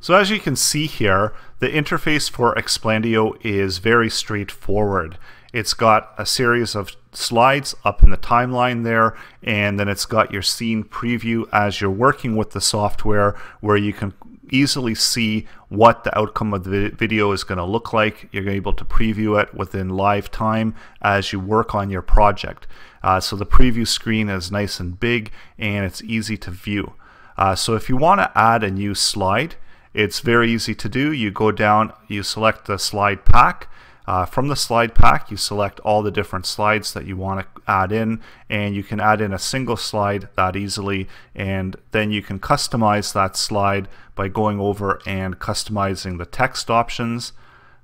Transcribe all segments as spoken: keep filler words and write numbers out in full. So as you can see here, the interface for Explaindio is very straightforward. It's got a series of slides up in the timeline there, and then it's got your scene preview as you're working with the software, where you can easily see what the outcome of the video is going to look like. You're able to preview it within live time as you work on your project. Uh, so the preview screen is nice and big, and it's easy to view. Uh, so if you want to add a new slide, it's very easy to do. You go down, you select the slide pack. Uh, from the slide pack, you select all the different slides that you want to add in, and you can add in a single slide that easily, and then you can customize that slide by going over and customizing the text options.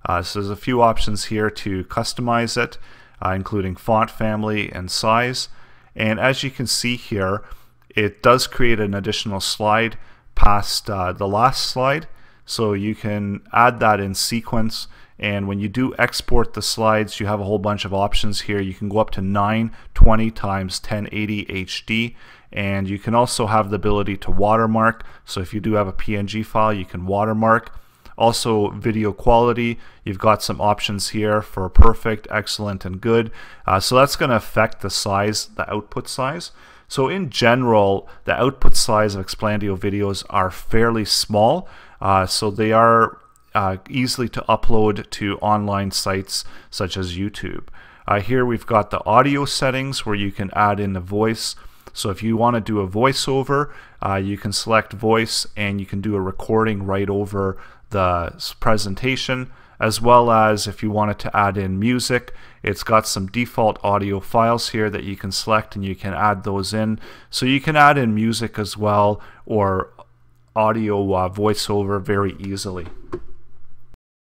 Uh, so there's a few options here to customize it, uh, including font family and size. And as you can see here, it does create an additional slide past uh, the last slide, so you can add that in sequence. And when you do export the slides, you have a whole bunch of options here. You can go up to nine twenty by ten eighty H D, and you can also have the ability to watermark. So if you do have a P N G file, you can watermark. Also, video quality, you've got some options here for perfect, excellent, and good. Uh, so that's going to affect the size, the output size. So in general, the output size of Explaindio videos are fairly small, uh, so they are Uh, easily to upload to online sites such as YouTube. Uh, here we've got the audio settings where you can add in the voice. So if you want to do a voiceover, uh, you can select voice, and you can do a recording right over the presentation, as well as if you wanted to add in music. It's got some default audio files here that you can select, and you can add those in. So you can add in music as well, or audio uh, voiceover very easily.